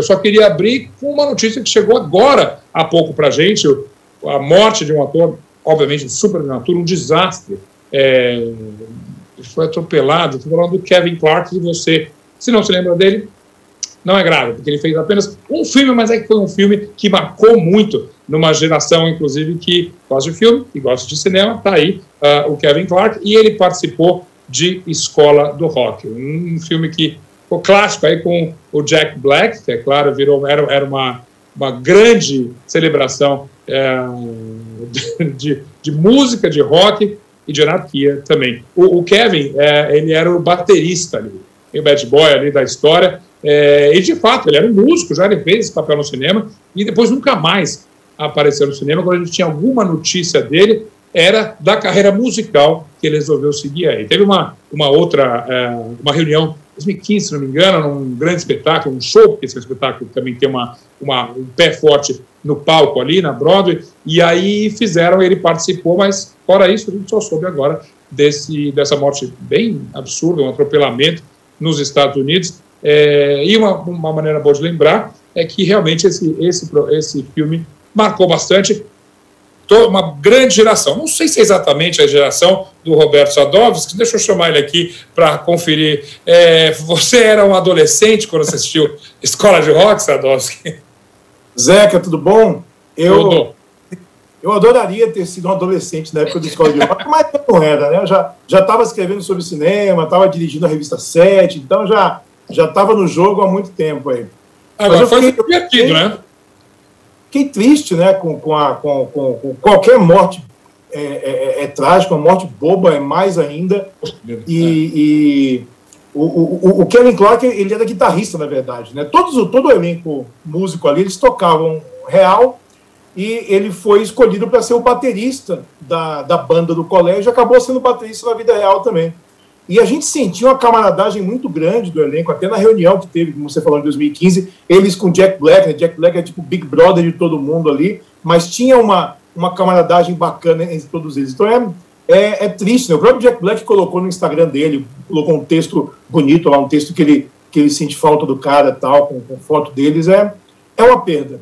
Eu só queria abrir com uma notícia que chegou agora há pouco para a gente, a morte de um ator, obviamente, super ator, um desastre. Foi atropelado. Estou falando do Kevin Clark, de você. Se não se lembra dele, não é grave, porque ele fez apenas um filme, mas é que foi um filme que marcou muito numa geração, inclusive, que gosta de filme e gosta de cinema. Está aí o Kevin Clark, e ele participou de Escola do Rock, um filme que ficou clássico aí com o Jack Black, que é claro, era uma grande celebração de música, de rock e de anarquia também. O Kevin, ele era o baterista ali, o bad boy ali da história, e de fato ele era um músico, já ele fez esse papel no cinema e depois nunca mais apareceu no cinema. Quando a gente tinha alguma notícia dele, era da carreira musical que ele resolveu seguir aí. Teve uma reunião em 2015, se não me engano, num grande espetáculo, um show, porque esse espetáculo também tem um pé forte no palco ali, na Broadway, e aí fizeram, ele participou, mas fora isso, a gente só soube agora dessa morte bem absurda, um atropelamento nos Estados Unidos. E uma maneira boa de lembrar é que realmente esse filme marcou bastante uma grande geração. Não sei se é exatamente a geração do Roberto Sadowski, deixa eu chamar ele aqui para conferir. Você era um adolescente quando você assistiu Escola de Rock, Sadowski? Zeca, tudo bom? Eu adoraria ter sido um adolescente na época da Escola de Rock, mas não era, né? Eu já estava escrevendo sobre cinema, estava dirigindo a revista 7, então já estava no jogo há muito tempo aí. Agora foi divertido, né? Fiquei triste, né, com qualquer morte é trágica, uma morte boba é mais ainda. E o Kevin Clark, ele era guitarrista, na verdade, né? Todo o elenco músico ali, eles tocavam real, e ele foi escolhido para ser o baterista da banda do colégio, acabou sendo baterista na vida real também. E a gente sentiu uma camaradagem muito grande do elenco, até na reunião que teve, como você falou, em 2015, eles com Jack Black, né? Jack Black é tipo o Big Brother de todo mundo ali, mas tinha uma camaradagem bacana entre todos eles. Então é triste, né? O próprio Jack Black colocou no Instagram dele, colocou um texto bonito lá, um texto que ele sente falta do cara, tal, com foto deles, é uma perda.